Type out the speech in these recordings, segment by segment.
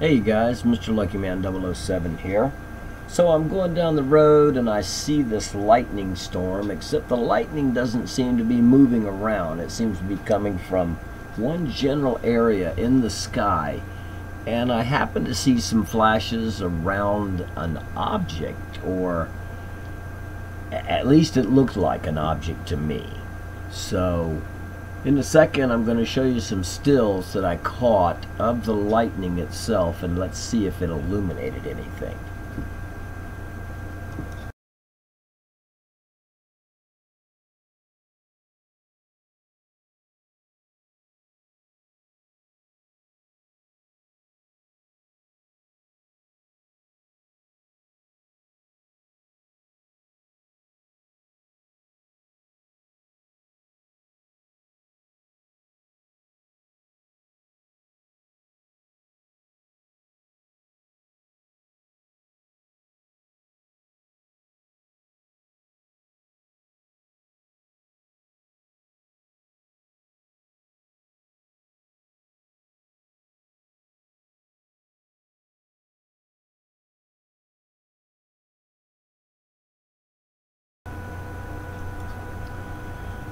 Hey you guys, Mrluckyman007 here. So I'm going down the road and I see this lightning storm, except the lightning doesn't seem to be moving around. It seems to be coming from one general area in the sky. And I happen to see some flashes around an object, or at least it looked like an object to me. So in a second, I'm going to show you some stills that I caught of the lightning itself, and let's see if it illuminated anything.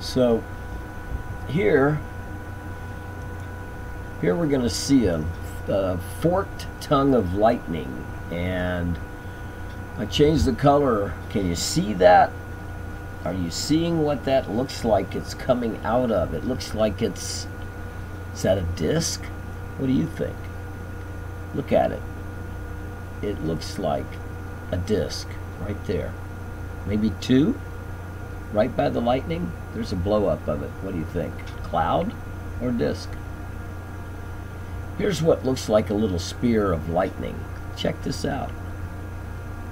So here we're going to see a forked tongue of lightning, and I changed the color. Can you see that? Are you seeing what that looks like it's coming out of? It looks like is that a disc? What do you think? Look at it. It looks like a disc right there. Maybe two? Right by the lightning, there's a blow up of it. What do you think? Cloud or disk? Here's what looks like a little spear of lightning. Check this out.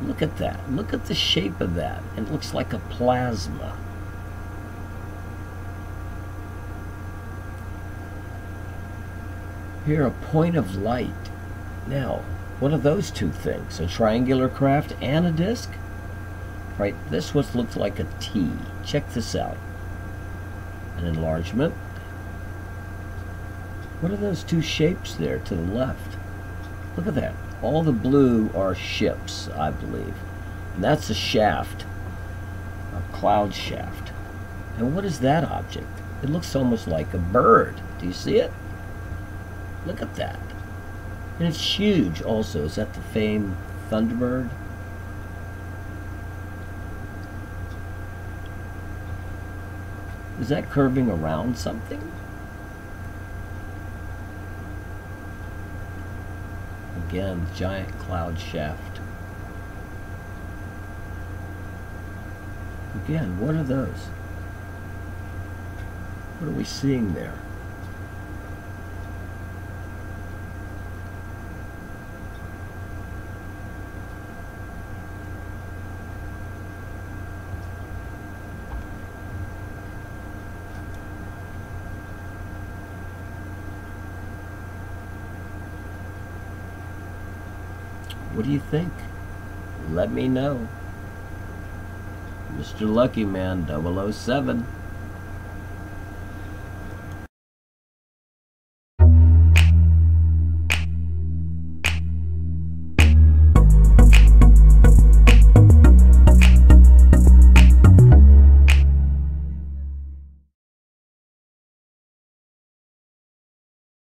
Look at that. Look at the shape of that. It looks like a plasma. Here, a point of light. Now, what are those two things? A triangular craft and a disk? Right, this one looked like a T. Check this out. An enlargement. What are those two shapes there to the left? Look at that. All the blue are ships, I believe. And that's a shaft. A cloud shaft. And what is that object? It looks almost like a bird. Do you see it? Look at that. And it's huge also. Is that the famed Thunderbird? Is that curving around something? Again, giant cloud shaft. Again, what are those? What are we seeing there? What do you think? Let me know. Mrluckyman007.